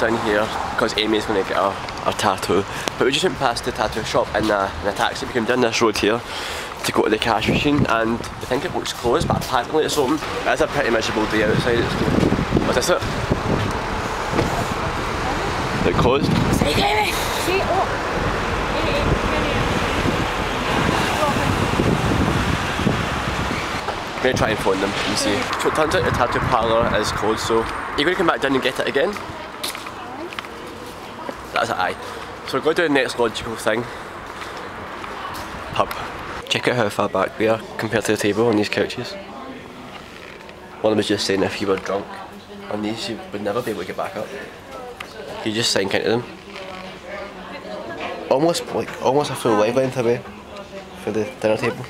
down here because Amy's going to get her tattoo. But we just went past the tattoo shop in a taxi. We came down this road here to go to the cash machine, and I think it looks closed, but apparently it's open. It's a pretty miserable day outside. What's this? It closed? I'm going to try and phone them and see. So it turns out the tattoo parlour is closed, so you're going to come back down and get it again? That's an eye. So we're going to do the next logical thing. Pub. Check out how far back we are compared to the table on these couches. One of them was just saying if you were drunk on these you would never be able to get back up. You just sank into them. Almost a full leg length away for the dinner table.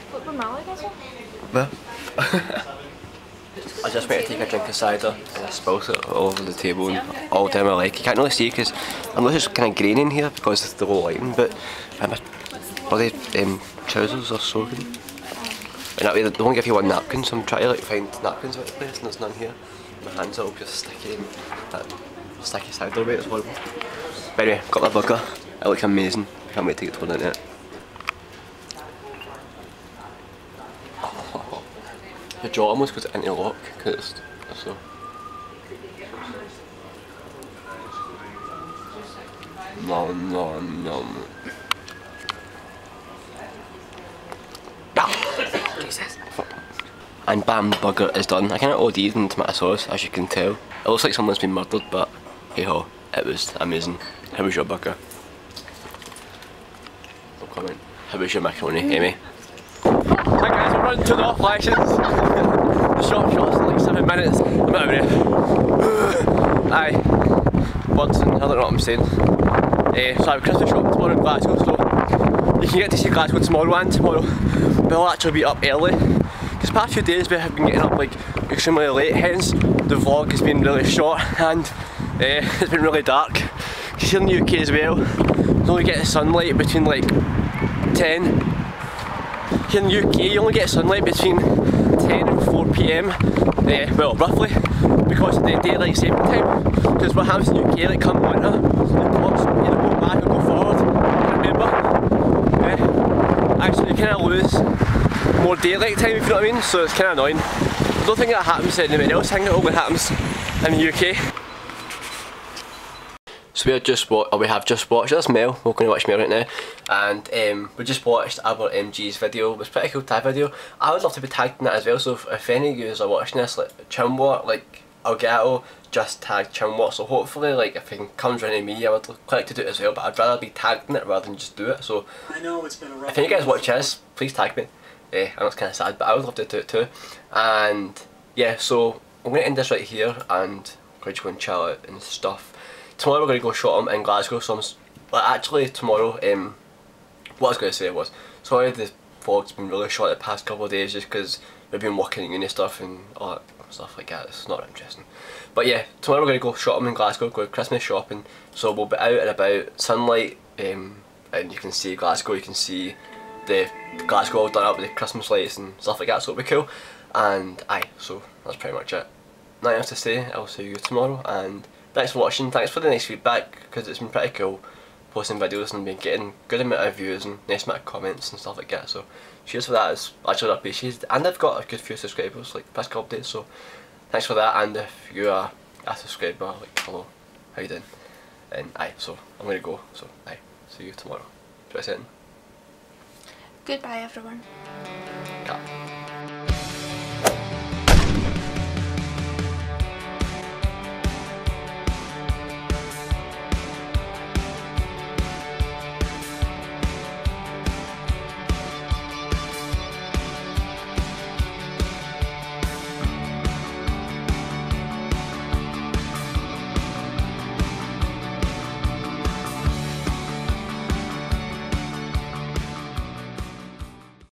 Well, I just went to take a drink of cider and I spilt it all over the table and all down my leg. You can't really see because I'm just kind of green in here because of the low lighting, but my bloody trousers are soaking. And that way they don't give you one napkin, so I'm trying to like find napkins about the place and there's none here. My hands are all just sticky and that sticky cider weight is horrible. But anyway, got my burger. It looks amazing. Can't wait to get torn into it. The jaw almost goes anti-lock because it's so. No. Jesus. And bam, the burger is done. I kind of OD'd in tomato sauce, as you can tell. It looks like someone's been murdered, but hey ho, it was amazing. How was your burger? No comment. How was your macaroni, Amy? Hi guys, we're running to the off license. The shot's in like 7 minutes. I'm out of here. Aye. Watson, I don't know what I'm saying. So I have a Christmas shop tomorrow in Glasgow, so you can get to see Glasgow tomorrow and tomorrow. We'll actually be up early. Because the past few days we have been getting up like extremely late, hence the vlog has been really short and it's been really dark. Because here in the UK as well, you only get sunlight between like 10. Here in the UK you only get sunlight between 10 and 4 PM, well roughly, because of the daylight saving time. Because what happens in the UK, like come winter, the clocks either go back or go forward, remember? Actually you kind of lose more daylight time, if you know what I mean, so it's kind of annoying. I don't think that happens anywhere else, I think it only happens in the UK. So we have just watched, that's Mel, we're going to watch Mel right now, and we just watched Albert MG's video. It was a pretty cool tag video. I would love to be tagged in that as well, so if any of you are watching this, like Chumwatt, like Elgato, just tag Chumwatt, so hopefully like if it comes around to me I would like to do it as well, but I'd rather be tagged in it rather than just do it, so I know it's been a rough, if any of you guys watch this, please tag me. I know it's kind of sad, but I would love to do it too, and yeah, so I'm going to end this right here, and we're just going to chill out and stuff. Tomorrow we're going to go shot him in Glasgow, so I'm actually tomorrow, what I was going to say was, sorry the vlog's been really short the past couple of days just because we've been working in uni stuff and all that stuff like that, it's not interesting. But yeah, tomorrow we're going to go shot him in Glasgow, go Christmas shopping, so we'll be out and about, sunlight, and you can see Glasgow, you can see the Glasgow all done up with the Christmas lights and stuff like that, so it'll be cool. And aye, so that's pretty much it. Nothing else to say, I'll see you tomorrow, and thanks for watching, thanks for the nice feedback, because it's been pretty cool posting videos and been getting good amount of views and nice amount of comments and stuff like that, so cheers for that, it's actually appreciated, and I've got a good few subscribers like the past couple of days, so thanks for that, and if you are a subscriber, like hello, how you doing, and aye, so I'm gonna go, so aye, see you tomorrow, goodbye everyone. Cut.